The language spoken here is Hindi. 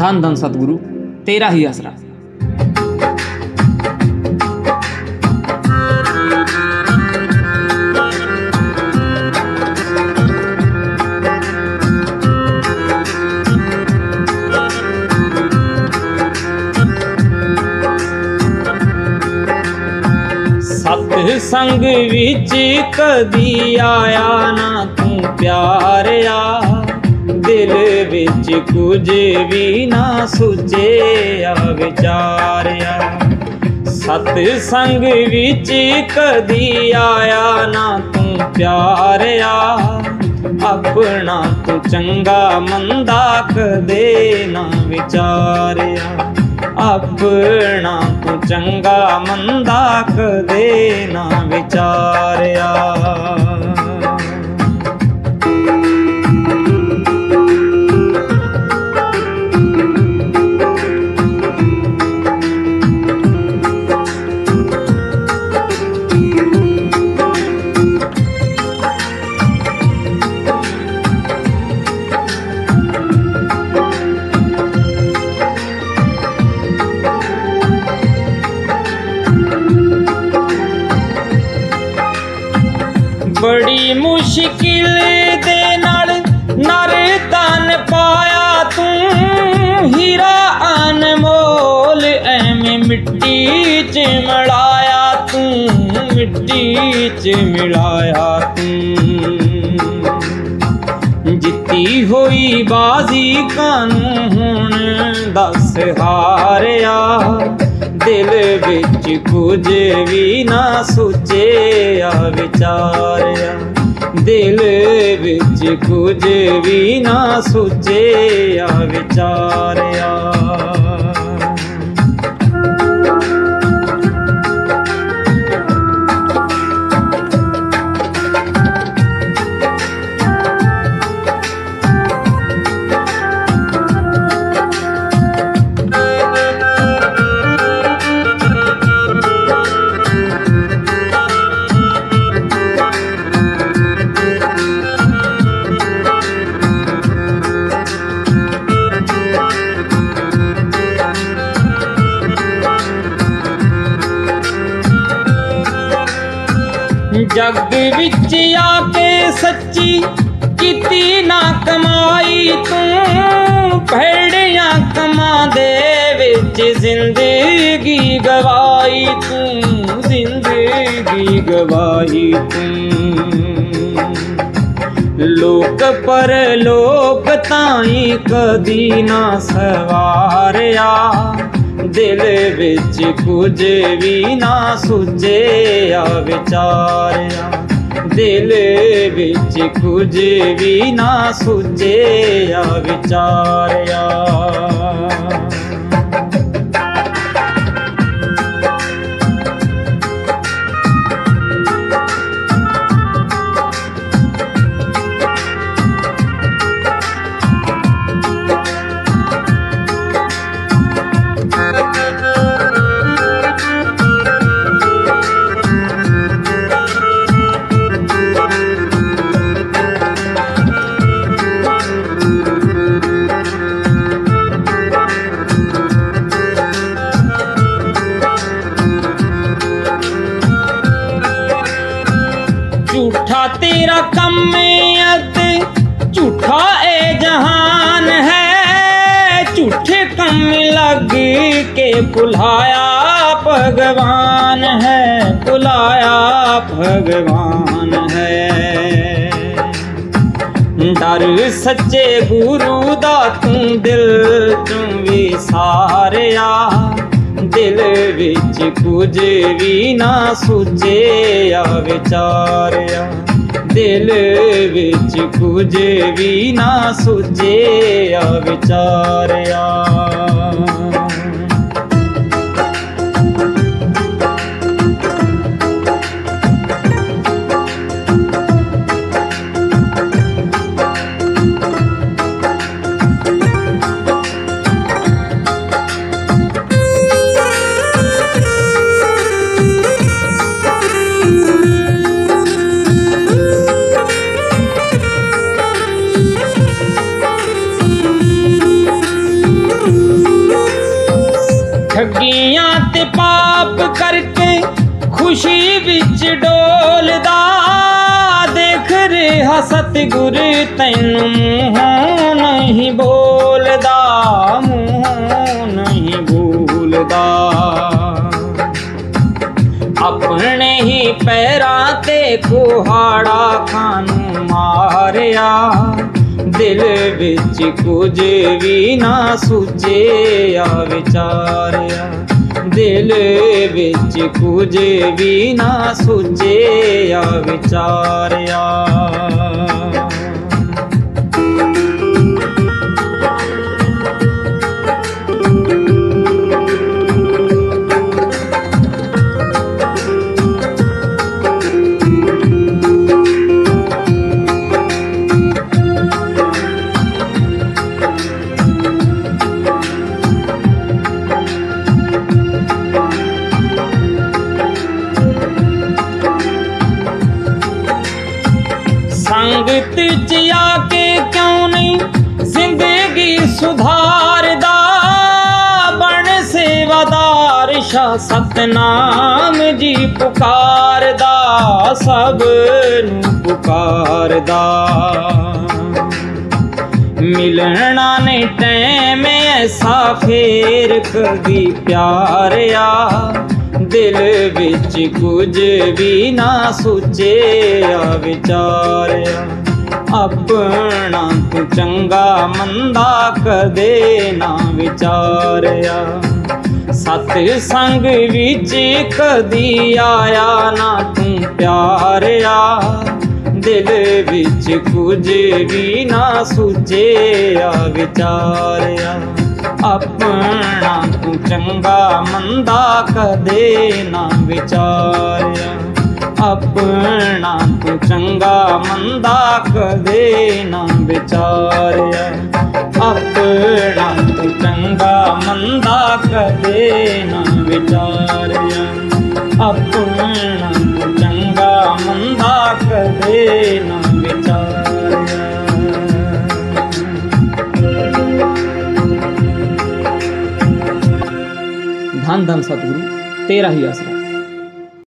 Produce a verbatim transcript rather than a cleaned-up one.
धन धन सतगुरु तेरा ही आसरा। संग विच कदी आया ना तू प्यारिया, दिल विच कुछ भी ना सोचे विचारिया। सत्संग विच कदी आया ना तू प्यारिया, अपना तू चंगा मंदा कदे ना विचारिया, अपना तू चंगा मंदा कदे ना विचारिया। बड़ी मुश्किल दे नाल नर धन पाया तू, हीरा अनमोल एवें मिट्टी च मिलाया तू, मिट्टी च मिलाया तू। जित्ती होई बाजी कानू हुण दस हारिया, दिल बिच कुछ भी ना सोचे विचारिया, दिल बिच कुछ भी ना सोचे विचारिया। जग बिच आके सच्ची किती ना कमाई तू, भेड़िया कमा दे बिच जिंदगी गवाई तू, जिंदगी गवाई तू। लोक पर लोक ताई कदी ना सवारिया, दिल बिच कुछ भी ना सोचे विचारिया, दिल बिच कुछ भी ना सोचे विचारिया। झूठा तेरा कम अते झूठा ए जहान है, झूठे कम लग के भुलाया भगवान है, भुलाया भगवान है। डर सच्चे गुरु दा तू दिल तू विसारिया, दिल बिच कुछ भी ना सोचे विचारिया, दिल बिच कुछ भी ना सोचे विचारिया। जोगियां ते पाप करके खुशी विच डोलदा देख रहा सतगुर तैनू मूंहों नहीं बोलदा मूंहों नहीं बोलदा। अपने ही पैरां ते कुहाड़ा खानू मारिया दिल बिच कुछ भी ना सोचेया विचारिया दिल बिच कुछ भी ना सोचेया विचारिया। संगत च आके क्यों नहीं जिंदगी सुधारदा बन सेवादार शाह सतनाम जी पुकारदा सबनू पुकारदा। मिलना ने टैम ऐसा फेर कदी प्यारिया दिल बिच कुछ भी ना सोचेया विचारिया। अपना तू चंगा मंदा कदे ना विचारिया सतसंग बिच कदी आया ना तू प्यारिया दिल बिच कुछ भी ना सोचेया विचारिया। अपना तू चंगा मंदा कदे ना विचारिया अपना तू चंगा मंदा कदे ना विचारिया अपना तू चंगा मंदा कदे ना विचारिया अपना तू चंगा मंदा कदे ना विचारिया। धन धन सतगुरु तेरा ही आसरा।